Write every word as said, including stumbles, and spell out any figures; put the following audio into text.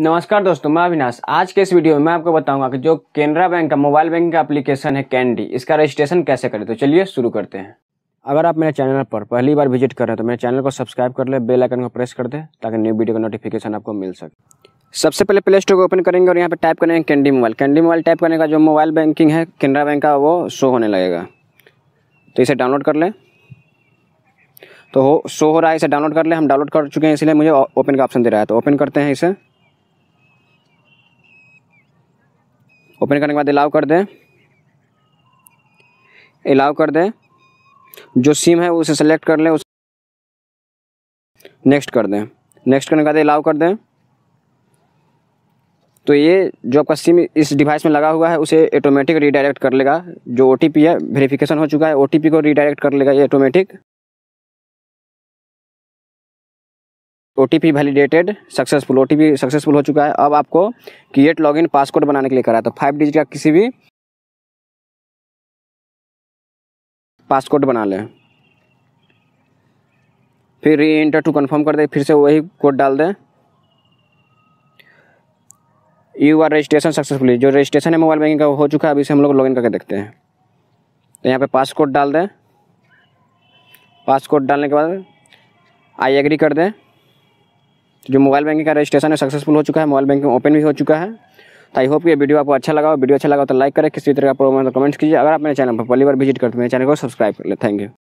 नमस्कार दोस्तों, मैं अविनाश। आज के इस वीडियो में मैं आपको बताऊंगा कि जो केनरा बैंक का मोबाइल बैंकिंग का एप्लीकेशन है कैंडी, इसका रजिस्ट्रेशन कैसे करें। तो चलिए शुरू करते हैं। अगर आप मेरे चैनल पर पहली बार विजिट कर रहे हैं तो मेरे चैनल को सब्सक्राइब कर ले, बेल आइकन को प्रेस कर दें ताकि न्यू वीडियो का नोटिफिकेशन आपको मिल सके। सबसे पहले प्ले स्टोर को ओपन करेंगे और यहाँ पर टाइप करेंगे candy mobile. Candy mobile type करने का जो मोबाइल बैंकिंग है केनरा बैंक का वो शो होने लगेगा, तो इसे डाउनलोड कर लें। तो हो शो हो रहा है, इसे डाउनलोड कर लें। हम डाउनलोड कर चुके हैं इसलिए मुझे ओपन का ऑप्शन दे रहा है, तो ओपन करते हैं इसे। ओपन करने के बाद अलाउ कर दें, अलाउ कर दें। जो सिम है उसे सेलेक्ट कर लें, उस नेक्स्ट कर दें। नेक्स्ट करने के बाद अलाउ कर दें। तो ये जो आपका सिम इस डिवाइस में लगा हुआ है उसे ऑटोमेटिक रीडायरेक्ट कर लेगा। जो ओटीपी है, वेरिफिकेशन हो चुका है, ओटीपी को रीडायरेक्ट कर लेगा ये automatic. OTP validated successful, OTP successful हो चुका है। अब आपको क्रिएट लॉगिन पासवर्ड बनाने के लिए करा, तो फाइव डिजिट का किसी भी पासवर्ड बना लें। फिर री इंटर टू कन्फर्म कर दें, फिर से वही कोड डाल दें। यू आर रजिस्ट्रेशन सक्सेसफुली, जो रजिस्ट्रेशन है मोबाइल बैंकिंग का हो चुका है। अब इसे हम लोग लॉगिन करके देखते हैं, तो यहाँ पे पासवर्ड डाल दें। पासवर्ड डालने के बाद आई एग्री कर दें। जो मोबाइल बैंकिंग का रजिस्ट्रेशन है सक्सेसफुल हो चुका है, मोबाइल बैंकिंग ओपन भी हो चुका है। तो आई होप ये वीडियो आपको अच्छा लगा हो। वीडियो अच्छा लगा तो लाइक करें, किसी तरह का प्रॉब्लम है तो कमेंट कीजिए। अगर आप मेरे चैनल पर पहली बार विजिट करते हैं मेरे चैनल को सब्सक्राइब कर ले। Thank you.